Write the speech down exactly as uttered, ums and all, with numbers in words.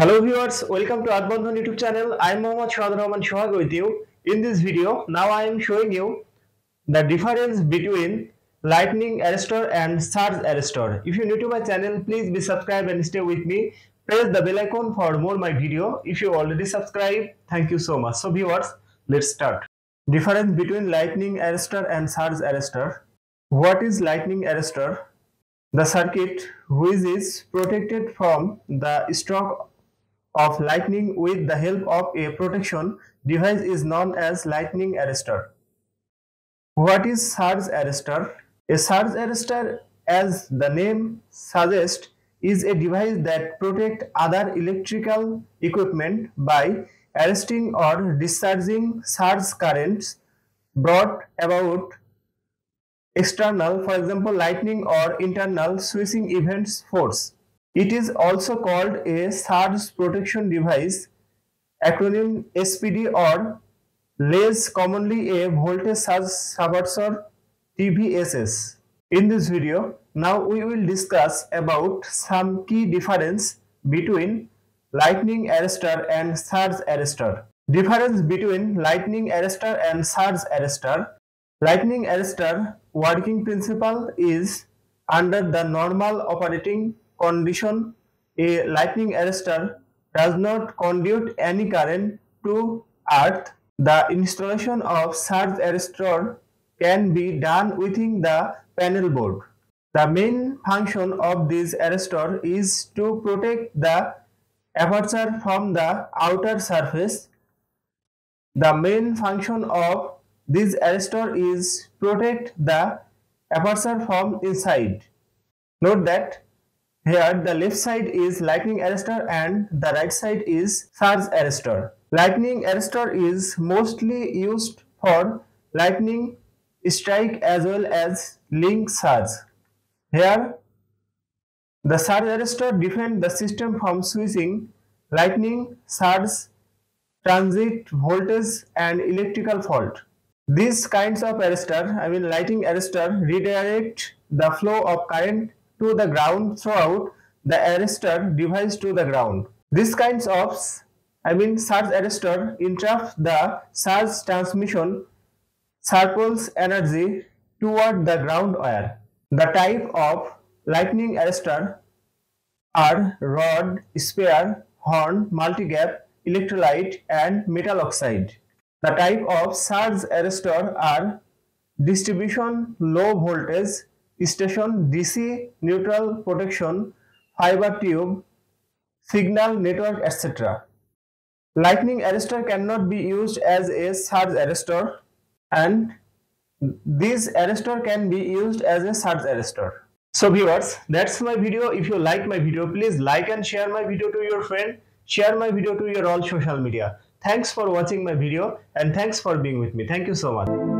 Hello viewers, welcome to Earth Bondhon YouTube channel. I am Mohammad Shahariman Shagoto with you. In this video, now I am showing you the difference between lightning arrester and surge arrester. If you are new to my channel, please be subscribed and stay with me. Press the bell icon for more my video. If you already subscribed, thank you so much. So viewers, let's start. Difference between lightning arrester and surge arrester. What is lightning arrester? The circuit which is protected from the stroke of lightning with the help of a protection device is known as lightning arrester. What is surge arrester? A surge arrester, as the name suggests, is a device that protects other electrical equipment by arresting or discharging surge currents brought about external, for example lightning, or internal switching events force. It is also called a surge protection device, acronym S P D, or less commonly a voltage surge suppressor, T V S S. In this video, now we will discuss about some key difference between lightning arrester and surge arrester. Difference between lightning arrester and surge arrester. Lightning arrester working principle is under the normal operating condition, a lightning arrester does not conduct any current to earth. The installation of surge arrester can be done within the panel board. The main function of this arrester is to protect the aperture from the outer surface. The main function of this arrester is protect the aperture from inside. Note that here the left side is lightning arrester and the right side is surge arrester. Lightning arrester is mostly used for lightning strike as well as link surge. Here the surge arrester defends the system from switching, lightning, surge, transit, voltage and electrical fault. These kinds of arrester, I mean lightning arrester, redirect the flow of current to the ground throughout the arrestor device to the ground. These kinds of, I mean surge arrester, interrupts the surge transmission, circles energy toward the ground wire. The type of lightning arrester are rod, sphere, horn, multi-gap, electrolyte and metal oxide. The type of surge arrester are distribution, low voltage, station, D C, neutral, protection, fiber tube, signal network, et cetera. Lightning arrester cannot be used as a surge arrester, and this arrester can be used as a surge arrester. So viewers, that's my video. If you like my video, please like and share my video to your friend. Share my video to your all social media. Thanks for watching my video and thanks for being with me. Thank you so much.